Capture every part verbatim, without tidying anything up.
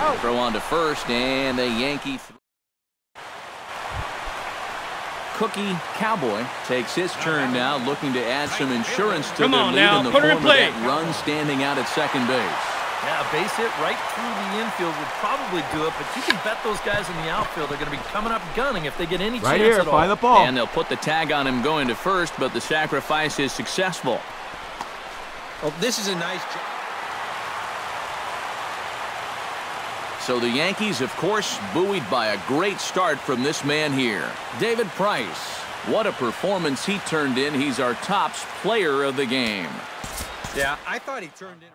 Oh. Throw on to first, and a Yankee. Cookie Cowboy takes his turn now, looking to add some insurance to the lead in the form of that run standing out at second base. Yeah, a base hit right through the infield would probably do it, but you can bet those guys in the outfield are going to be coming up gunning if they get any chance at all. Right here, by the ball. And they'll put the tag on him going to first, but the sacrifice is successful. Well, this is a nice job. So the Yankees, of course, buoyed by a great start from this man here, David Price. What a performance he turned in. He's our top player of the game. Yeah, I thought he turned in.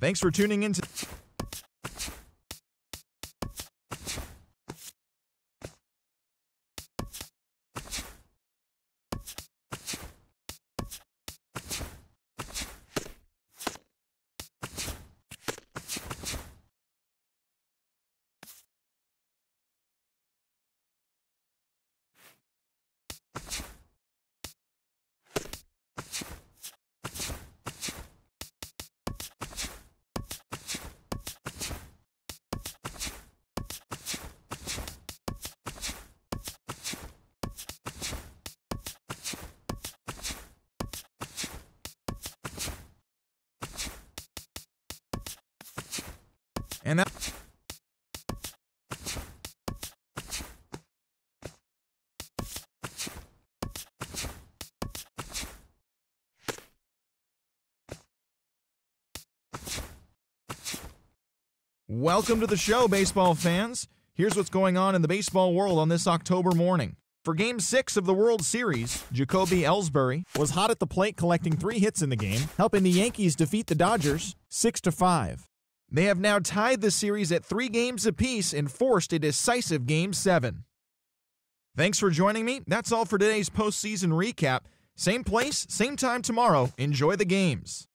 Thanks for tuning in to... And that welcome to the show, baseball fans. Here's what's going on in the baseball world on this October morning. For Game six of the World Series, Jacoby Ellsbury was hot at the plate, collecting three hits in the game, helping the Yankees defeat the Dodgers six to five. They have now tied the series at three games apiece and forced a decisive Game seven. Thanks for joining me. That's all for today's postseason recap. Same place, same time tomorrow. Enjoy the games.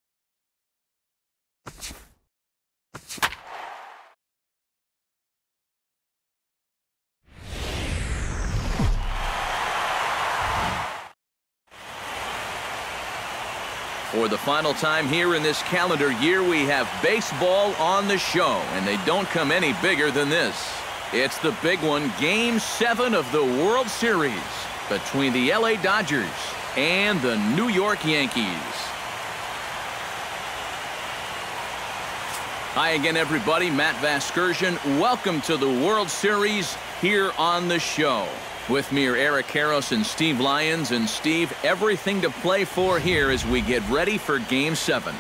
For the final time here in this calendar year, we have baseball on the show, and they don't come any bigger than this. It's the big one, Game seven of the World Series between the L A Dodgers and the New York Yankees. Hi again, everybody. Matt Vasgersian. Welcome to the World Series here on the show. With me are Eric Karros and Steve Lyons. And, Steve, everything to play for here as we get ready for Game seven.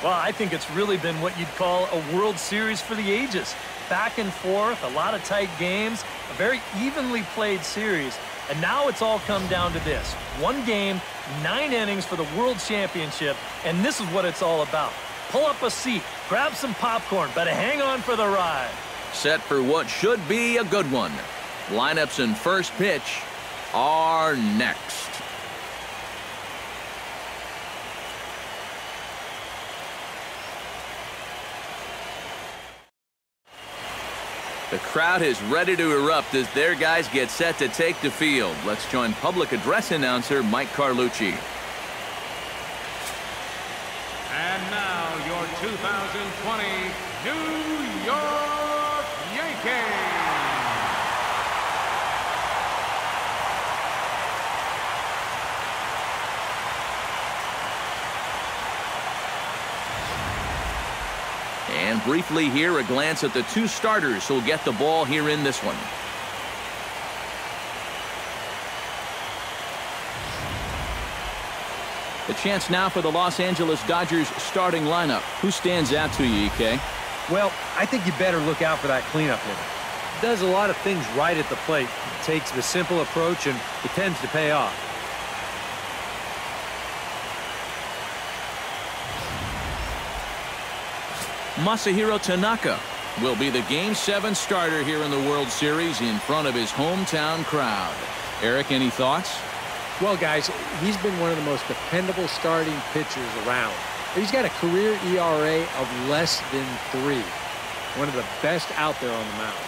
Well, I think it's really been what you'd call a World Series for the ages. Back and forth, a lot of tight games, a very evenly played series. And now it's all come down to this. One game, nine innings for the World Championship, and this is what it's all about. Pull up a seat, grab some popcorn, but hang on for the ride. Set for what should be a good one. Lineups and first pitch are next. The crowd is ready to erupt as their guys get set to take the field. Let's join public address announcer Mike Carlucci. And now your two thousand twenty New York Yankees. briefly here, a glance at the two starters who'll get the ball here in this one. A chance now for the Los Angeles Dodgers starting lineup. Who stands out to you, E K? Well, I think you better look out for that cleanup hitter. Does a lot of things right at the plate. Takes the simple approach, and it tends to pay off. Masahiro Tanaka will be the Game seven starter here in the World Series in front of his hometown crowd. Eric, any thoughts? Well, guys, he's been one of the most dependable starting pitchers around. He's got a career E R A of less than three. One of the best out there on the mound.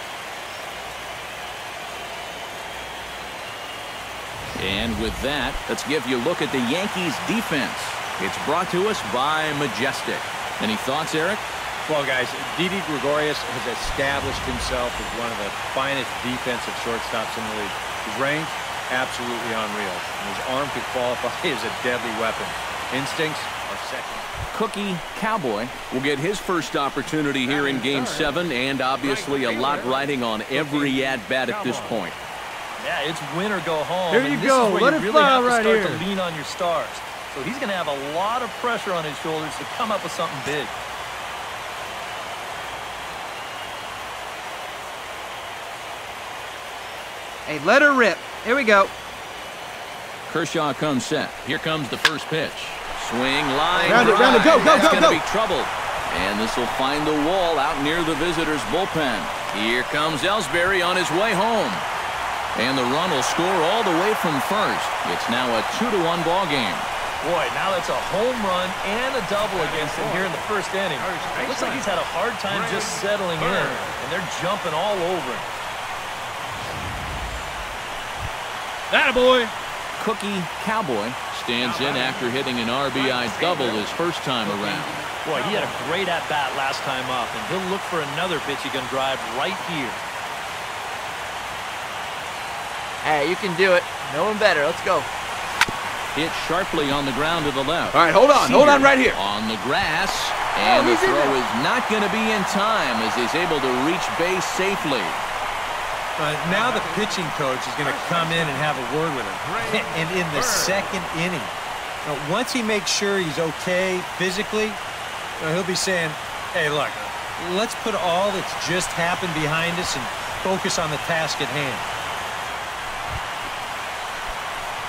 And with that, let's give you a look at the Yankees' defense. It's brought to us by Majestic. Any thoughts, Eric? Well, guys, Didi Gregorius has established himself as one of the finest defensive shortstops in the league. His range, absolutely unreal. And his arm could qualify as a deadly weapon. Instincts are second. Cookie Cowboy will get his first opportunity here in Game seven, and obviously a lot riding on every at-bat at this point. Yeah, it's win or go home. There you go. Let it fly right here. To lean on your stars. So he's going to have a lot of pressure on his shoulders to come up with something big. Hey, let her rip. Here we go. Kershaw comes set. Here comes the first pitch. Swing, line, round it, round it, go, go, go, go. That's going to be trouble. And this will find the wall out near the visitor's bullpen. Here comes Ellsbury on his way home. And the run will score all the way from first. It's now a two to one ball game. Boy, now that's a home run and a double against him here in the first inning. It looks like he's had a hard time just settling in, and they're jumping all over him. Attaboy. Cookie Cowboy stands in after hitting an R B I double his first time around. Boy, he had a great at-bat last time up, and he'll look for another pitch he can drive right here. Hey, you can do it. No one better. Let's go. Hit sharply on the ground to the left. All right, hold on. Hold on right here. On the grass, and oh, the throw is not going to be in time as he's able to reach base safely. Uh, now the pitching coach is going to come in and have a word with him. And in the second inning, now, once he makes sure he's okay physically, uh, he'll be saying, hey, look, let's put all that's just happened behind us and focus on the task at hand.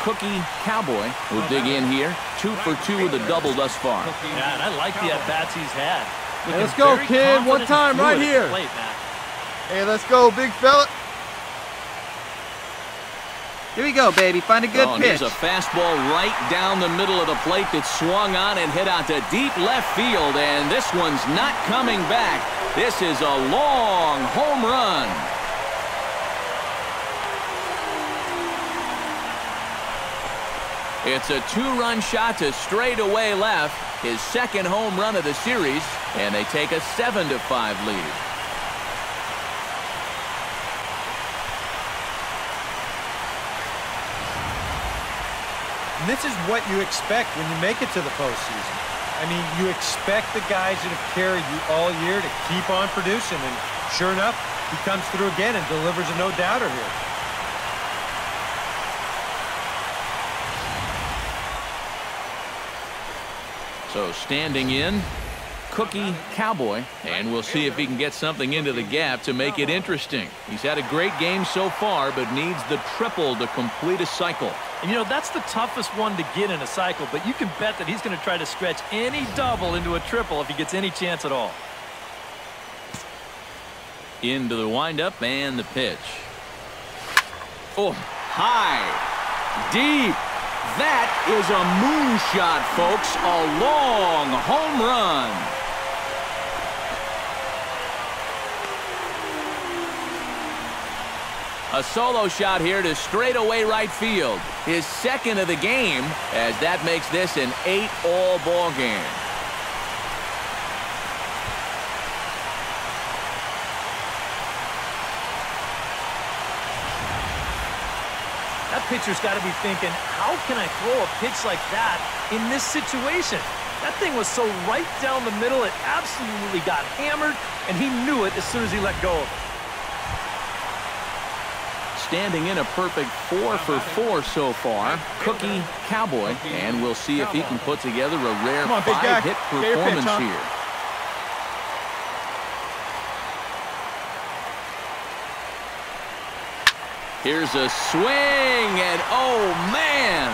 Cookie Cowboy will dig in here. Two for two with a double thus far. Yeah, and I like the at-bats he's had. Hey, let's go, kid. One time right here. Plate, hey, let's go, big fella. Here we go, baby. Find a good oh, pitch. There's a fastball right down the middle of the plate that swung on and hit out to deep left field, and this one's not coming back. This is a long home run. It's a two-run shot to straightaway left, his second home run of the series, and they take a seven to five lead. And this is what you expect when you make it to the postseason. I mean, you expect the guys that have carried you all year to keep on producing, and sure enough, he comes through again and delivers a no-doubter here. So standing in, Cookie Cowboy, and we'll see if he can get something into the gap to make it interesting. He's had a great game so far, but needs the triple to complete a cycle. And you know, that's the toughest one to get in a cycle, but you can bet that he's going to try to stretch any double into a triple if he gets any chance at all. Into the windup and the pitch. Oh, high, deep. That is a moonshot, folks. A long home run. A solo shot here to straightaway right field. His second of the game, as that makes this an eight all ball game. That pitcher's got to be thinking, how can I throw a pitch like that in this situation? That thing was so right down the middle, it absolutely got hammered, and he knew it as soon as he let go of it. Standing in a perfect four for four so far, Cookie Cowboy, and we'll see if he can put together a rare five-hit performance here. Here's a swing, and oh, man!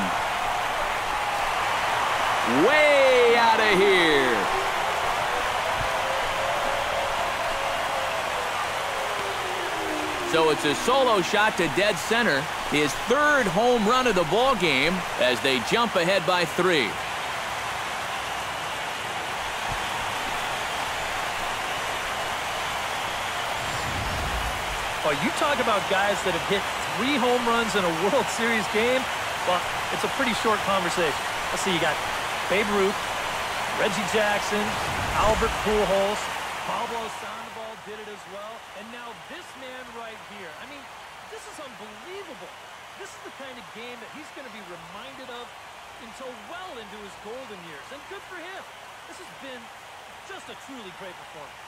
Way out of here! So it's a solo shot to dead center, his third home run of the ball game, as they jump ahead by three. Oh, you talk about guys that have hit three home runs in a World Series game. Well, it's a pretty short conversation. Let's see, you got Babe Ruth, Reggie Jackson, Albert Pujols, Pablo Sandoval did it as well, and now this man right here. I mean, this is unbelievable. This is the kind of game that he's going to be reminded of until well into his golden years, and good for him. This has been just a truly great performance.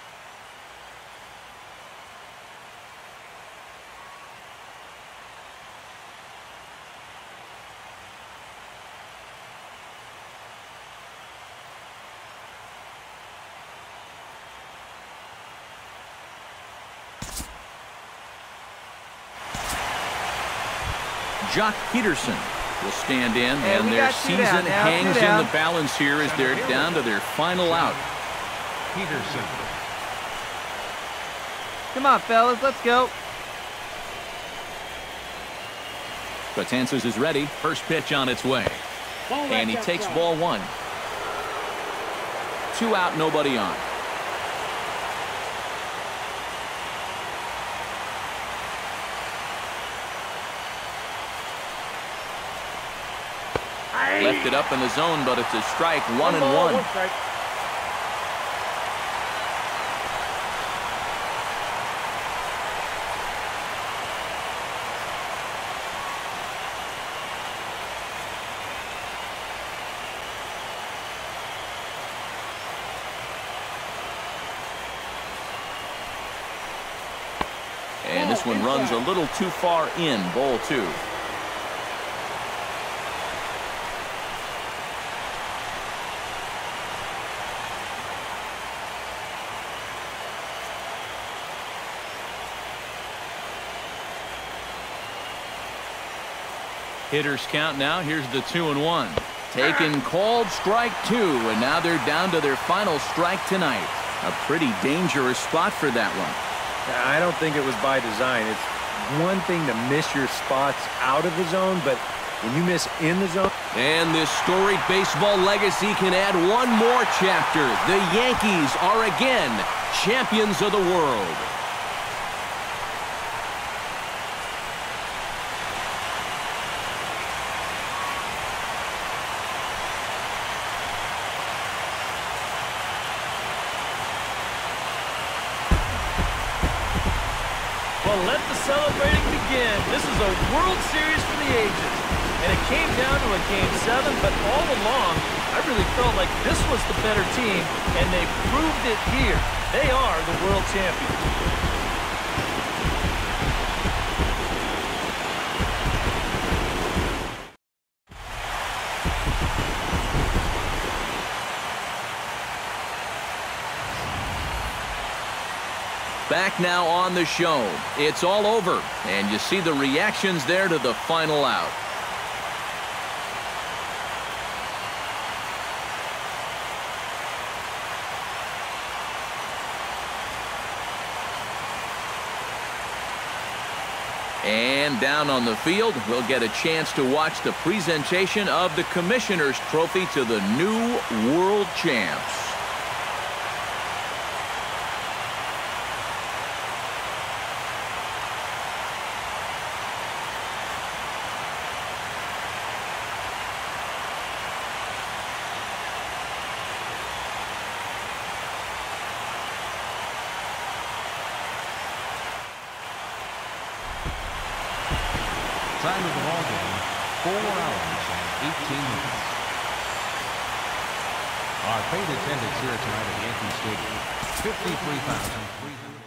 Jock Peterson will stand in, and, and their season hangs in the balance here as they're down to their final out. Peterson. Come on, fellas, let's go. Batanzas is ready. First pitch on its way. And he takes ball one. Two out, nobody on. Left it up in the zone, but it's a strike. One and one. And this one runs a little too far in. Ball two. Hitters count now. Here's the two and one. Taken called strike two, and now they're down to their final strike tonight. A pretty dangerous spot for that one. I don't think it was by design. It's one thing to miss your spots out of the zone, but when you miss in the zone. And this storied baseball legacy can add one more chapter. The Yankees are again champions of the world. This is a World Series for the ages, and it came down to a game seven, but all along, I really felt like this was the better team, and they proved it here. They are the world champions. Back now on the show. It's all over, and you see the reactions there to the final out. And down on the field, we'll get a chance to watch the presentation of the Commissioner's Trophy to the new world champs. Time of the ball game, four hours and eighteen minutes. Our paid attendance here tonight at Yankee Stadium, fifty-three thousand three hundred.